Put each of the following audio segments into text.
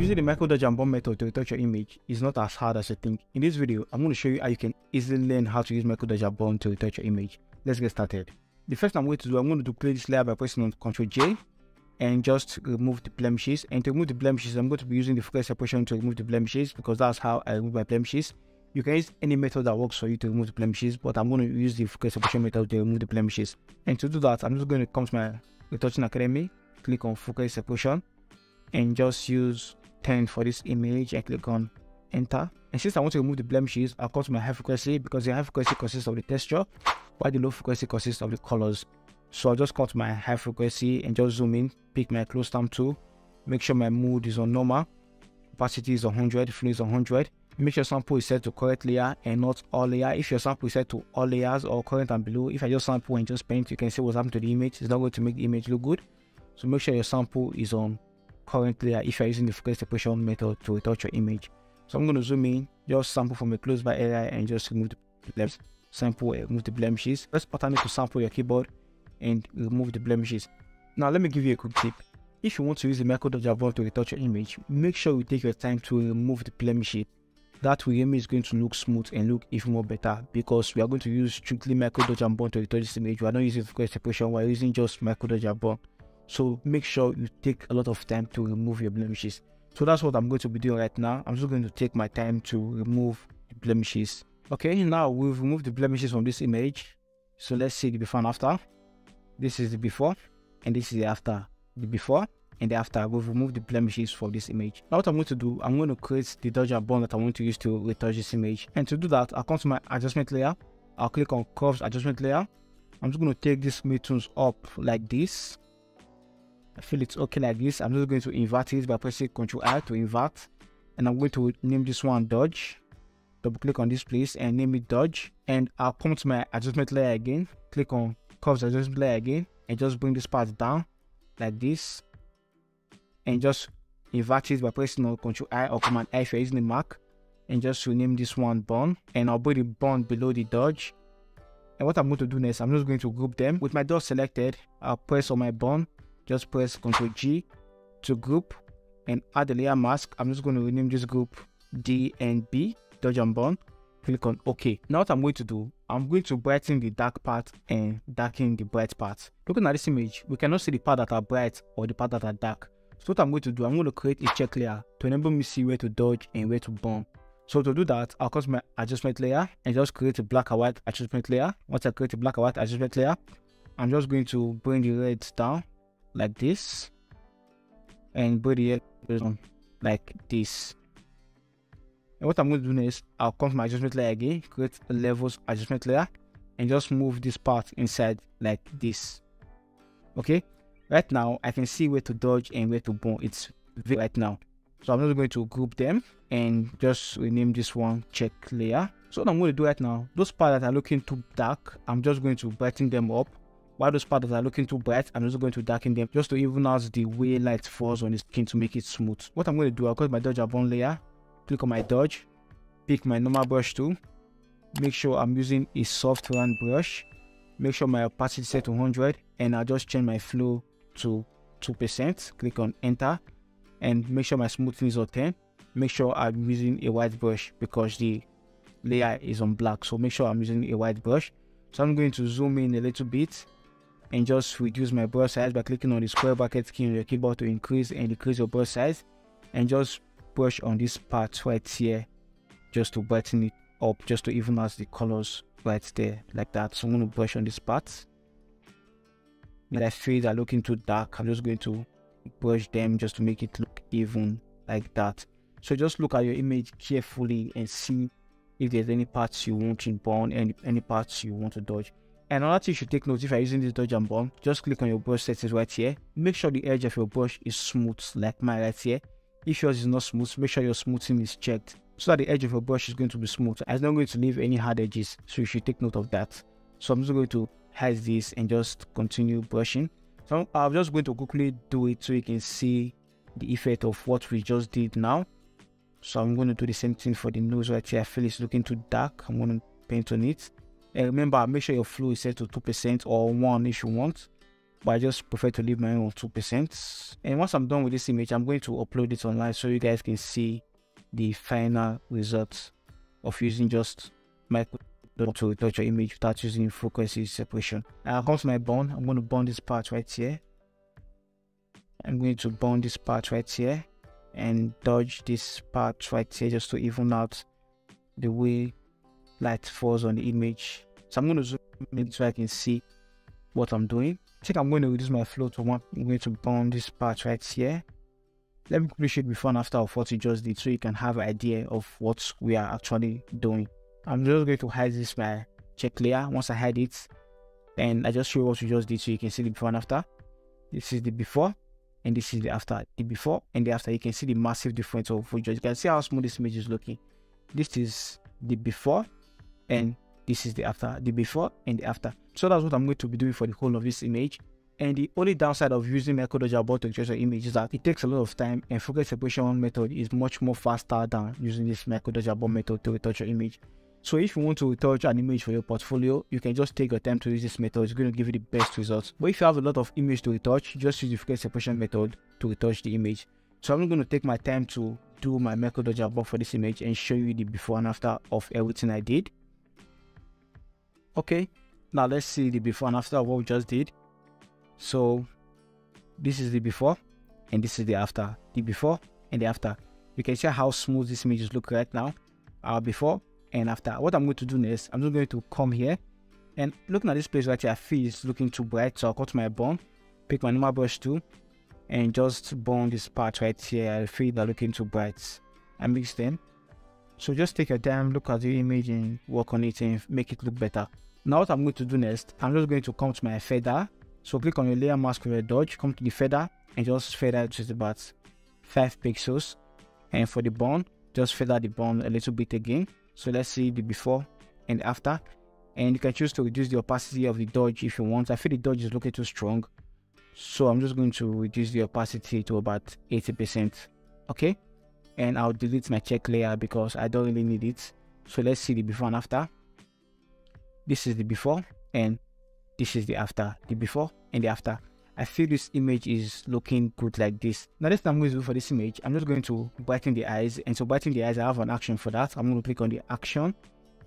Using the micrododge and bomb method to retouch your image is not as hard as you think. In this video, I'm going to show you how you can easily learn how to use micrododge and bomb to retouch your image. Let's get started. The first thing I'm going to do, I'm going to create this layer by pressing on Ctrl J and just remove the blemishes. And to remove the blemishes, I'm going to be using the focus separation to remove the blemishes because that's how I remove my blemishes. You can use any method that works for you to remove the blemishes, but I'm going to use the focus separation method to remove the blemishes. And to do that, I'm just going to come to my Retouching Academy, click on focus separation, and just use 10 for this image and click on enter. And since I want to remove the blemishes, I'll come to my high frequency because the high frequency consists of the texture while the low frequency consists of the colors. So I'll just come to my high frequency and just zoom in, pick my close thumb tool, make sure my mode is on normal, opacity is 100, flow is 100. Make sure sample is set to correct layer and not all layer. If your sample is set to all layers or current and below, if I just sample and just paint, you can see what's happened to the image. It's not going to make the image look good. So make sure your sample is on current layer if you're using the focus separation method to retouch your image. So I'm going to zoom in, just sample from a close by area and just remove the blemishes. Sample and remove the blemishes. First pattern is to sample your keyboard and remove the blemishes. Now let me give you a quick tip. If you want to use the micrododge and bomb to retouch your image, make sure you take your time to remove the blemishes. That way your image is going to look smooth and look even more better because we are going to use strictly micrododge and bomb to retouch this image. We are not using focus separation, we are using just micrododge and bomb. So make sure you take a lot of time to remove your blemishes. So that's what I'm going to be doing right now. I'm just going to take my time to remove the blemishes. Okay, now we've removed the blemishes from this image. So let's see the before and after. This is the before and this is the after. The before and after, we've removed the blemishes for this image. Now what I'm going to do, I'm going to create the dodge and bomb that I want to use to retouch this image. And to do that, I'll come to my adjustment layer. I'll click on curves adjustment layer. I'm just going to take these midtones up like this. I feel it's okay like this. I'm just going to invert it by pressing Ctrl I to invert. And I'm going to name this one dodge. Double click on this place and name it dodge. And I'll come to my adjustment layer again. Click on curves adjustment layer again and just bring this part down like this. And just invert it by pressing on Ctrl I or Command I if you're using the Mac, and just rename this one burn. And I'll put the burn below the dodge. And what I'm going to do next, I'm just going to group them. With my dodge selected, I'll press on my burn, just press Ctrl G to group and add the layer mask. I'm just going to rename this group D and B, dodge and burn. Click on OK. Now what I'm going to do, I'm going to brighten the dark part and darken the bright part. Looking at this image, we cannot see the part that are bright or the part that are dark. So what I'm going to do, I'm going to create a check layer to enable me to see where to dodge and where to bomb. So to do that, I'll come to my adjustment layer and just create a black and white adjustment layer. Once I create a black and white adjustment layer, I'm just going to bring the red down like this and bring the red down like this. And what I'm going to do next, I'll come to my adjustment layer again, create a levels adjustment layer and just move this part inside like this. Okay. Right now, I can see where to dodge and where to bomb. It's there right now. So I'm just going to group them and just rename this one check layer. So what I'm going to do right now, those parts that are looking too dark, I'm just going to brighten them up. While those parts that are looking too bright, I'm just going to darken them just to even out the way light falls on the skin to make it smooth. What I'm going to do, I'll go to my dodge and bomb layer, click on my dodge, pick my normal brush tool, make sure I'm using a soft round brush, make sure my opacity is set to 100, and I'll just change my flow to 2%, click on enter, and make sure my smoothness is on 10. Make sure I'm using a white brush because the layer is on black, so make sure I'm using a white brush. So I'm going to zoom in a little bit and just reduce my brush size by clicking on the square bracket key on your keyboard to increase and decrease your brush size, and just brush on this part right here just to brighten it up, just to even out the colors right there like that. So I'm going to brush on this part. My shades are looking too dark, I'm just going to brush them just to make it look even like that. So just look at your image carefully and see if there's any parts you want to bomb and any parts you want to dodge. And another thing you should take note if you're using this dodge and bomb, just click on your brush settings right here. Make sure the edge of your brush is smooth like mine right here. If yours is not smooth, make sure your smoothing is checked so that the edge of your brush is going to be smooth. It's not going to leave any hard edges, so you should take note of that. So I'm just going to hide this and just continue brushing. So I'm just going to quickly do it so you can see the effect of what we just did now. So I'm going to do the same thing for the nose right here. I feel it's looking too dark, I'm going to paint on it. And remember, make sure your flow is set to 2% or 1 if you want. but I just prefer to leave my own 2%. And once I'm done with this image, I'm going to upload it online so you guys can see the final results of using just micro to retouch your image without using frequency separation. Now comes my bond. I'm going to bond this part right here. I'm going to bond this part right here and dodge this part right here just to even out the way light falls on the image. So I'm going to zoom in so I can see what I'm doing. I think I'm going to reduce my flow to 1. I'm going to bond this part right here. Let me publish it before and after of what you just did so you can have an idea of what we are actually doing. I'm just going to hide this my check layer. Once I hide it, then I just show you what you just did so you can see the before and after. This is the before and this is the after. The before and the after, you can see the massive difference of what you can see how smooth this image is looking. This is the before and this is the after. The before and the after. So that's what I'm going to be doing for the whole of this image. And the only downside of using micrododge to adjust your image is that it takes a lot of time, and frequency separation method is much more faster than using this micrododge method to retouch your image. So if you want to retouch an image for your portfolio, you can just take your time to use this method. It's going to give you the best results. But if you have a lot of image to retouch, just use the frequency separation method to retouch the image. So I'm going to take my time to do my micrododge for this image and show you the before and after of everything I did. Okay, now let's see the before and after of what we just did. So this is the before and this is the after. The before and the after. You can see how smooth this image looks right now. Before and after. What I'm going to do next, I'm just going to come here and looking at this place right here, I feel it's looking too bright, so I'll cut my bone, pick my normal brush tool, and just bone this part right here. I feel they're looking too bright. I mix them. So just take your time, look at the image and work on it and make it look better. Now what I'm going to do next, I'm just going to come to my feather. So click on your layer mask with your dodge, come to the feather and just feather just about 5 pixels. And for the bone, just feather the bone a little bit again. So let's see the before and after. And you can choose to reduce the opacity of the dodge if you want. I feel the dodge is looking too strong, so I'm just going to reduce the opacity to about 80%. Okay, and I'll delete my check layer because I don't really need it. So let's see the before and after. This is the before and this is the after. The before and the after. I feel this image is looking good like this. Now that's what I'm going to do for this image. I'm just going to brighten the eyes, and so brighten the eyes, I have an action for that. I'm going to click on the action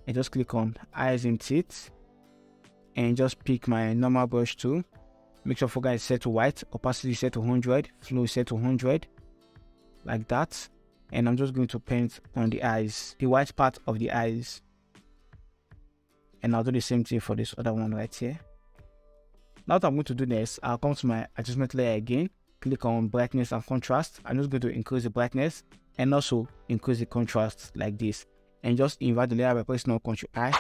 and just click on eyes and teeth and just pick my normal brush tool. Make sure focus is set to white, opacity is set to 100, flow is set to 100 like that. And I'm just going to paint on the eyes, the white part of the eyes. And I'll do the same thing for this other one right here. Now what I'm going to do next, I'll come to my adjustment layer again, click on brightness and contrast. I'm just going to increase the brightness and also increase the contrast like this, and just invert the layer by pressing on Ctrl I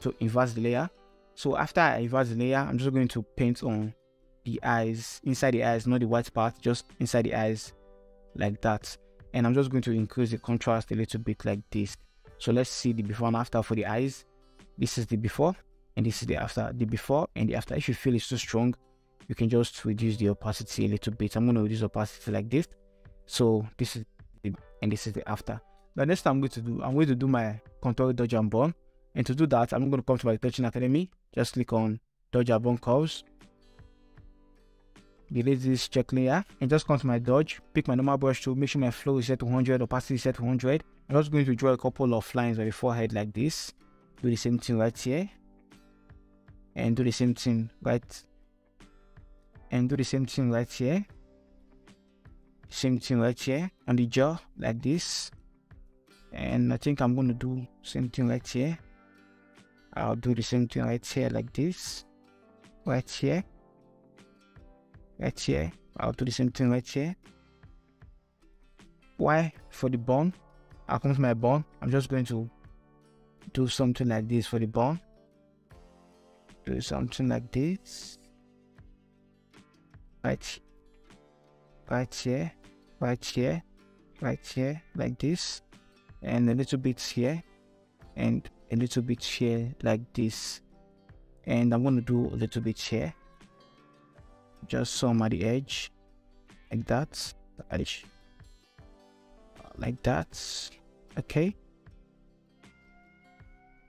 to invert the layer. So after I invert the layer, I'm just going to paint on the eyes, inside the eyes, not the white part, just inside the eyes like that. And I'm just going to increase the contrast a little bit like this. So let's see the before and after for the eyes. This is the before and this is the after. The before and the after. If you feel it's too strong, you can just reduce the opacity a little bit. I'm going to reduce opacity like this. So this is the and this is the after. Now next thing I'm going to do my contour dodge and bone, and to do that I'm going to come to my Retouching Academy. Just click on dodge and bone curves, delete this check layer, and just come to my dodge, pick my normal brush tool, make sure my flow is set to 100, opacity is set to 100. I'm just going to draw a couple of lines on the forehead like this. Do the same thing right here. And do the same thing right, and do the same thing right here, same thing right here, on the jaw like this. And I think I'm going to do same thing right here. I'll do the same thing right here like this, right here, right here. I'll do the same thing right here. Why? For the bone, I'll come to my bone. I'm just going to do something like this for the bone. Do something like this, right, right here, right here, right here, like this, and a little bit here, and a little bit here, like this. And I'm gonna do a little bit here, just some at the edge, like that, like that. Okay.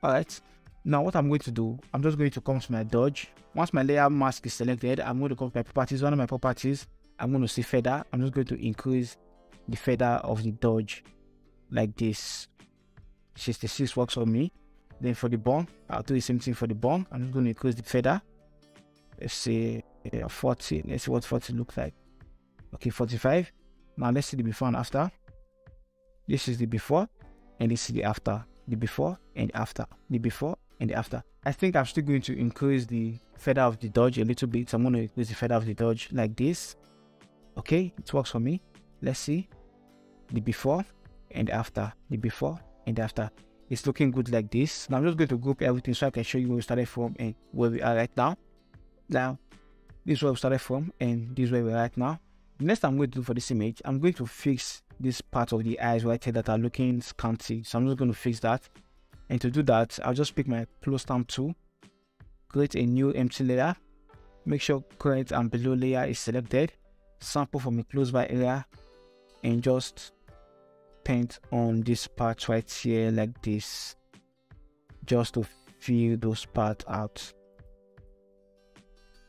All right. Now what I'm going to do, I'm just going to come to my dodge. Once my layer mask is selected, I'm going to go to my properties. One of my properties, I'm going to see feather. I'm just going to increase the feather of the dodge like this. 66 works for me. Then for the bone, I'll do the same thing for the bone. I'm just going to increase the feather. Let's say 40. Let's see what 40 looks like. Okay, 45. Now let's see the before and after. This is the before, and this is the after. The before and after. The before and the after. I think I'm still going to increase the feather of the dodge a little bit. I'm going to increase the feather of the dodge like this. Okay, it works for me. Let's see the before and after. The before and after. It's looking good like this. Now I'm just going to group everything so I can show you where we started from and where we are right now. Now, this is where we started from and this is where we are right now. The next I'm going to do for this image, I'm going to fix this part of the eyes right here that are looking scanty. So I'm just going to fix that. And to do that, I'll just pick my close stamp tool, create a new empty layer. Make sure current and below layer is selected. Sample from a close by area and just paint on this part right here like this, just to fill those parts out.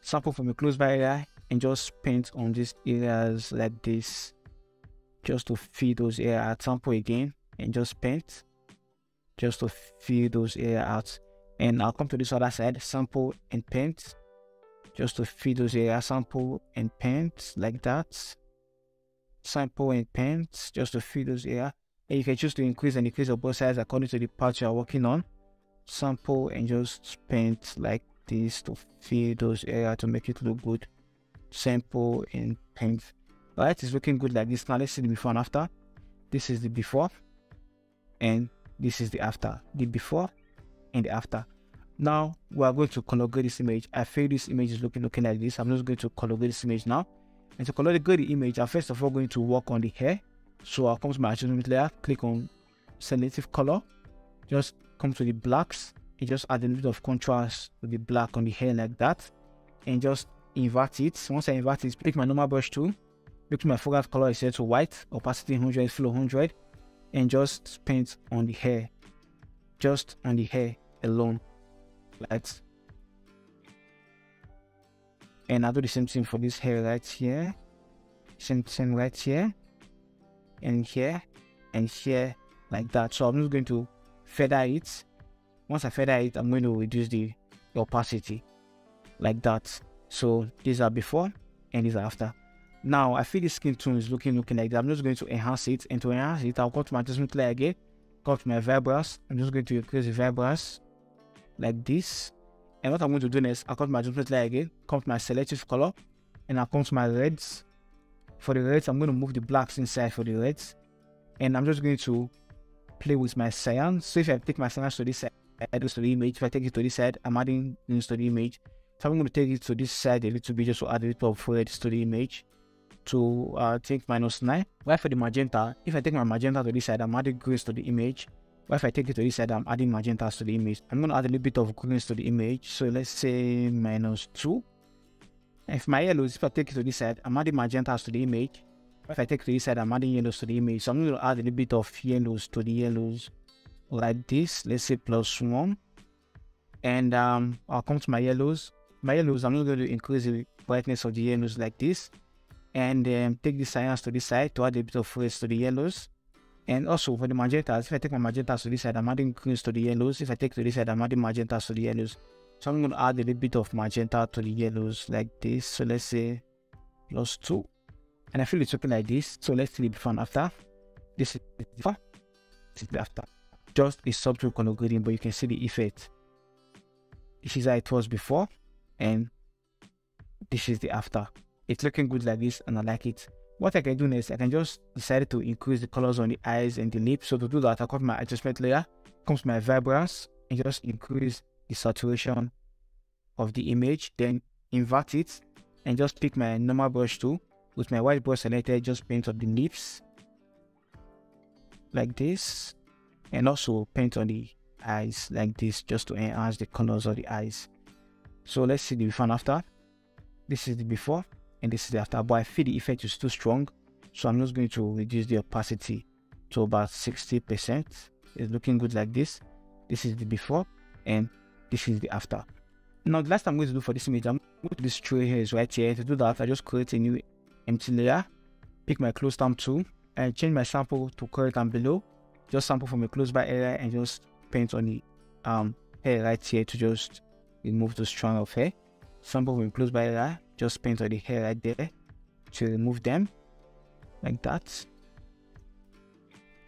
Sample from a close by area and just paint on these areas like this, just to fill those areas out. Sample again and just paint, just to fill those areas out. And I'll come to this other side, sample and paint, just to fill those areas. Sample and paint like that. Sample and paint just to fill those areas. And you can choose to increase and decrease on both sides according to the part you are working on. Sample and just paint like this to fill those areas to make it look good. Sample and paint. Alright, it's looking good like this. Now let's see the before and after. This is the before and this is the after. The before and the after. Now we are going to color grade this image. I feel this image is looking like this. I'm just going to color grade this image now. And to color grade the image, I'm first of all going to work on the hair. So I'll come to my adjustment layer, click on selective color, just come to the blacks and just add a little bit of contrast to the black on the hair like that, and just invert it. Once I invert it, pick my normal brush tool, make sure my foreground color is set to white, opacity 100, flow 100, and just paint on the hair, just on the hair alone, like. And I'll do the same thing for this hair right here, same thing right here, and here, and here, like that. So I'm just going to feather it. Once I feather it, I'm going to reduce the opacity, like that. So these are before, and these are after. Now I feel the skin tone is looking like that. I'm just going to enhance it, and to enhance it, I'll go to my adjustment layer again, go to my vibrance. I'm just going to increase the vibrance, like this. And what I'm going to do next, I'll come to my adjustment layer again, come to my selective color, and I'll come to my reds. For the reds, I'm going to move the blacks inside for the reds. And I'm just going to play with my cyan. So if I take my cyan to this side, I do to the image. If I take it to this side, I'm adding things to the image. So I'm going to take it to this side a little bit, just to add a little of reds to the image. To take -9. While for the magenta, if I take my magenta to this side, I'm adding greens to the image. But if I take it to this side, I'm adding magentas to the image. I'm going to add a little bit of greens to the image. So let's say -2. If my yellows, if I take it to this side, I'm adding magentas to the image. If I take it to this side, I'm adding yellows to the image. So I'm going to add a little bit of yellows to the yellows like this. Let's say +1. And I'll come to my yellows. My yellows, I'm not going to increase the brightness of the yellows like this. And take the cyan to this side to add a bit of reds to the yellows. And also for the magentas, if I take my magentas to this side, I'm adding greens to the yellows. If I take to this side, I'm adding magentas to the yellows. So I'm going to add a little bit of magenta to the yellows like this. So let's say +2. And I feel it's looking like this. So let's see the before and after. This is the before, this is the after. Just a subtle color grading, but you can see the effect. This is how it was before, and this is the after. It's looking good like this, and I like it. What I can do next, I can just decide to increase the colors on the eyes and the lips. So to do that, I come to my adjustment layer, comes to my vibrance, and just increase the saturation of the image. Then invert it, and just pick my normal brush tool with my white brush selected. Just paint on the lips like this, and also paint on the eyes like this, just to enhance the colors of the eyes. So let's see the before and after. This is the before. And this is the after, but I feel the effect is too strong, so I'm just going to reduce the opacity to about 60%. It's looking good like this. This is the before, and This is the after. Now the last I'm going to do for this image, I'm going to this tray here is right here. To do that, I just create a new empty layer, pick my close stamp tool, and change my sample to current and below. Just sample from a close by area and just paint on the hair right here to just remove the strand of hair. Sample from a close by area, just paint on the hair right there to remove them, like that.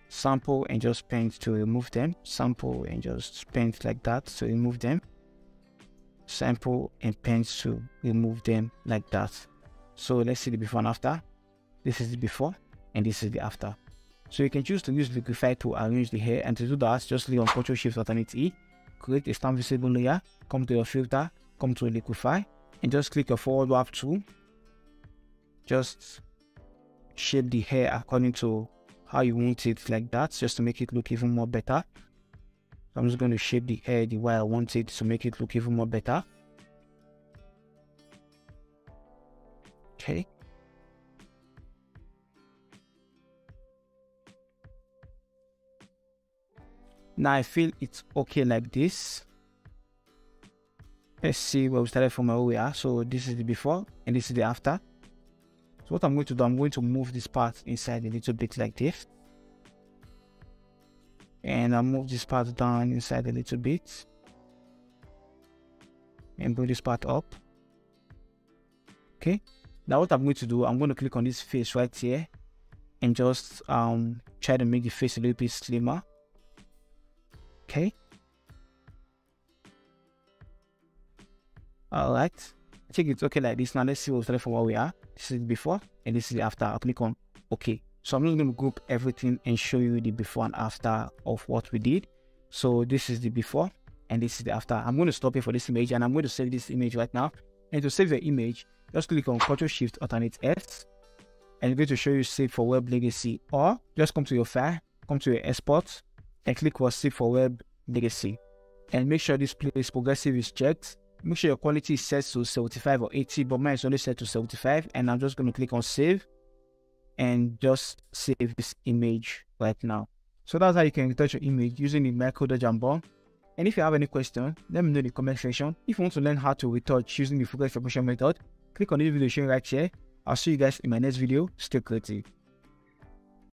Sample and just paint to remove them. Sample and just paint like that to remove them. Sample and paint to remove them like that. So let's see the before and after. This is the before and this is the after. So you can choose to use liquify to arrange the hair, and to do that just click on Ctrl Shift Alternate E, create a stamp visible layer, come to your filter, come to liquify, and just click your forward warp tool. Just shape the hair according to how you want it, like that, just to make it look even more better. So I'm just going to shape the hair the way I want it to make it look even more better. Okay. Now I feel it's okay like this. Let's see where we started from, where we are. So this is the before and this is the after. So what I'm going to do, I'm going to move this part inside a little bit like this. And I'll move this part down inside a little bit. And bring this part up. Okay. Now what I'm going to do, I'm going to click on this face right here. And just try to make the face a little bit slimmer. Okay. Alright. I think it's okay like this. Now let's see what we started from where we are. This is before and this is after. I'll click on OK. So I'm just going to group everything and show you the before and after of what we did. So this is the before and this is the after. I'm going to stop here for this image and I'm going to save this image right now. And to save your image, just click on Ctrl Shift Alternate S, and it's going to show you Save for Web Legacy, or just come to your file, come to your export, and click on Save for Web Legacy. And make sure this place progressive is checked. Make sure your quality is set to 75 or 80, but mine is only set to 75. And I'm just going to click on Save and just save this image right now. So that's how you can retouch your image using the microdot and bond. And if you have any question, let me know in the comment section. If you want to learn how to retouch using the focus extraction method, click on this video showing right here. I'll see you guys in my next video. Stay creative.